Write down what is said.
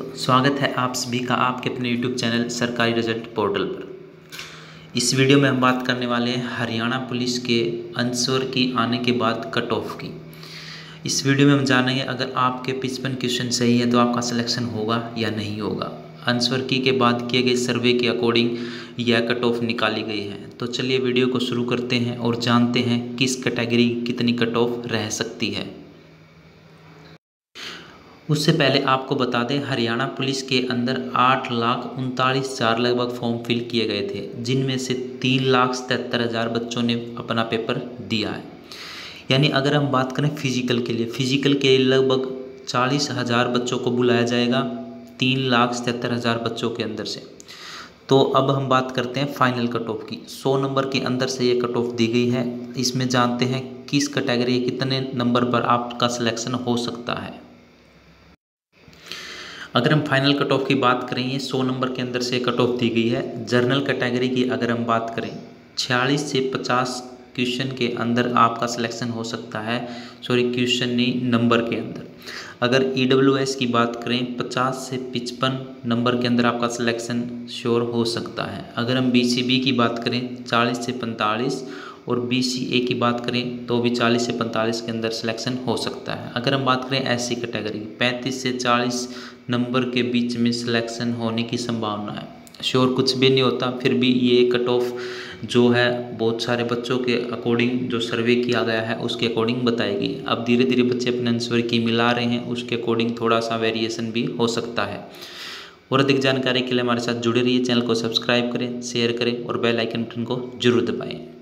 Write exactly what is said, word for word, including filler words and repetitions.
दोस्तों, स्वागत है आप सभी का आपके अपने YouTube channel Sarkari result portal पर। इस वीडियो में हम बात करने वाले हैं हरियाणा पुलिस के आंसर की आने के बाद कट ऑफ की। इस वीडियो में हम जानेंगे अगर आपके पचपन क्वेश्चन सही है तो आपका सिलेक्शन होगा या नहीं होगा। आंसर की के बाद किए गए सर्वे के अकॉर्डिंग यह कट ऑफ निकाली गई है। तो चलिए वीडियो को शुरू करते हैं और जानते हैं किस कैटेगरी कितनी कट ऑफ रह सकती है। उससे पहले आपको बता दें, हरियाणा पुलिस के अंदर आठ लाख उनतालीस हज़ार लगभग फॉर्म फिल किए गए थे, जिनमें से तीन लाख सतहत्तर हज़ार बच्चों ने अपना पेपर दिया है। यानी अगर हम बात करें फिजिकल के लिए, फिजिकल के लिए लगभग चालीस हज़ार बच्चों को बुलाया जाएगा तीन लाख सतहत्तर हज़ार बच्चों के अंदर से। तो अब हम बात करते हैं फाइनल कट ऑफ की। सौ नंबर के अंदर से ये कट ऑफ दी गई है। इसमें जानते हैं किस कैटेगरी कितने नंबर पर आपका सिलेक्शन हो सकता है। अगर हम फाइनल कट ऑफ की बात करें, ये सौ नंबर के अंदर से कट ऑफ दी गई है। जर्नल कैटेगरी की अगर हम बात करें, छियालीस से पचास क्वेश्चन के अंदर आपका सिलेक्शन हो सकता है, सॉरी क्वेश्चन नहीं, नंबर के अंदर। अगर ईडब्ल्यूएस की बात करें, पचास से पचपन नंबर के अंदर आपका सिलेक्शन श्योर हो सकता है। अगर हम बीसीबी की बात करें, चालीस से पैंतालीस, और बीसीए की बात करें तो भी चालीस से पैंतालीस के अंदर सिलेक्शन हो सकता है। अगर हम बात करें एससी कैटेगरी, पैंतीस से चालीस नंबर के बीच में सिलेक्शन होने की संभावना है। श्योर कुछ भी नहीं होता, फिर भी ये कट ऑफ जो है बहुत सारे बच्चों के अकॉर्डिंग जो सर्वे किया गया है उसके अकॉर्डिंग बताएगी। अब धीरे धीरे बच्चे अपने आंसर की मिला रहे हैं, उसके अकॉर्डिंग थोड़ा सा वेरिएशन भी हो सकता है। और अधिक जानकारी के लिए हमारे साथ जुड़े रहिए, चैनल को सब्सक्राइब करें, शेयर करें और बेल आइकन बटन को जरूर दबाएँ।